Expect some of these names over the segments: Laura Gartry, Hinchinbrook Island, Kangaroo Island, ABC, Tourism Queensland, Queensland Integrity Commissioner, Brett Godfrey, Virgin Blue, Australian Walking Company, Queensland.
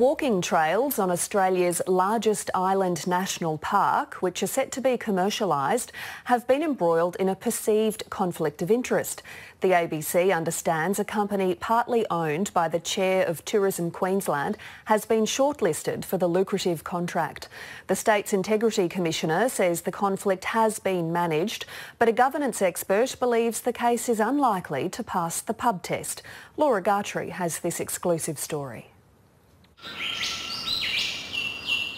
Walking trails on Australia's largest island national park, which are set to be commercialised, have been embroiled in a perceived conflict of interest. The ABC understands a company partly owned by the chair of Tourism Queensland has been shortlisted for the lucrative contract. The state's Integrity Commissioner says the conflict has been managed, but a governance expert believes the case is unlikely to pass the pub test. Laura Gartry has this exclusive story.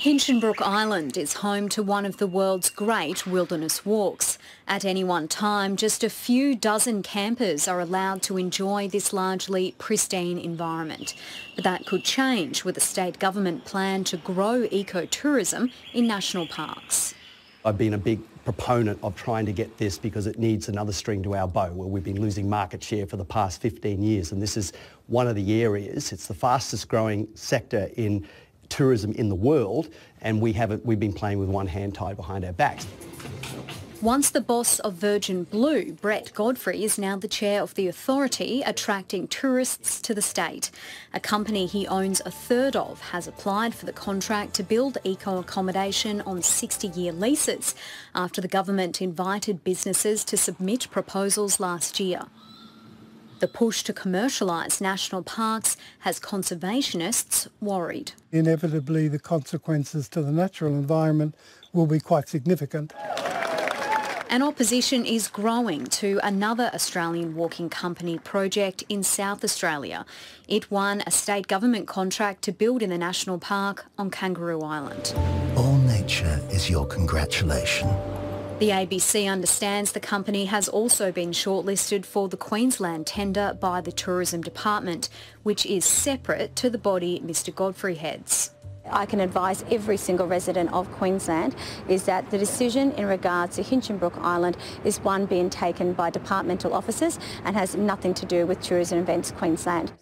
Hinchinbrook Island is home to one of the world's great wilderness walks. At any one time, just a few dozen campers are allowed to enjoy this largely pristine environment. But that could change with a state government plan to grow ecotourism in national parks. I've been a big proponent of trying to get this because it needs another string to our bow, where we've been losing market share for the past 15 years, and this is one of the areas. It's the fastest growing sector in tourism in the world, and we've been playing with one hand tied behind our backs. Once the boss of Virgin Blue, Brett Godfrey, is now the chair of the authority attracting tourists to the state. A company he owns a third of has applied for the contract to build eco-accommodation on 60-year leases after the government invited businesses to submit proposals last year. The push to commercialise national parks has conservationists worried. Inevitably, the consequences to the natural environment will be quite significant. And opposition is growing to another Australian Walking Company project in South Australia. It won a state government contract to build in the national park on Kangaroo Island. All nature is your congratulation. The ABC understands the company has also been shortlisted for the Queensland tender by the Tourism Department, which is separate to the body Mr Godfrey heads. I can advise every single resident of Queensland is that the decision in regards to Hinchinbrook Island is one being taken by departmental officers and has nothing to do with Tourism Events Queensland.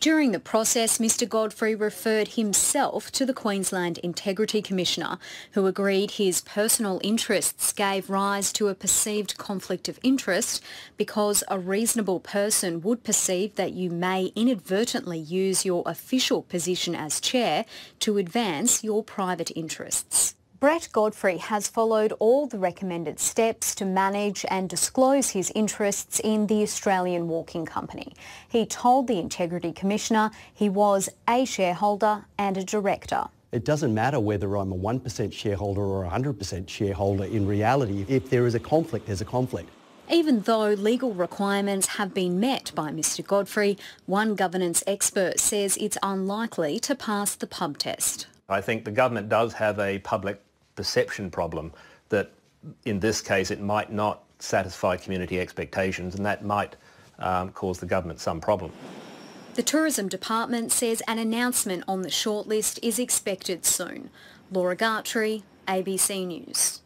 During the process, Mr Godfrey referred himself to the Queensland Integrity Commissioner, who agreed his personal interests gave rise to a perceived conflict of interest because a reasonable person would perceive that you may inadvertently use your official position as chair to advance your private interests. Brett Godfrey has followed all the recommended steps to manage and disclose his interests in the Australian Walking Company. He told the Integrity Commissioner he was a shareholder and a director. It doesn't matter whether I'm a 1% shareholder or a 100% shareholder. In reality, if there is a conflict, there's a conflict. Even though legal requirements have been met by Mr Godfrey, one governance expert says it's unlikely to pass the pub test. I think the government does have a public perception problem that in this case it might not satisfy community expectations, and that might cause the government some problem. The Tourism Department says an announcement on the shortlist is expected soon. Laura Gartry, ABC News.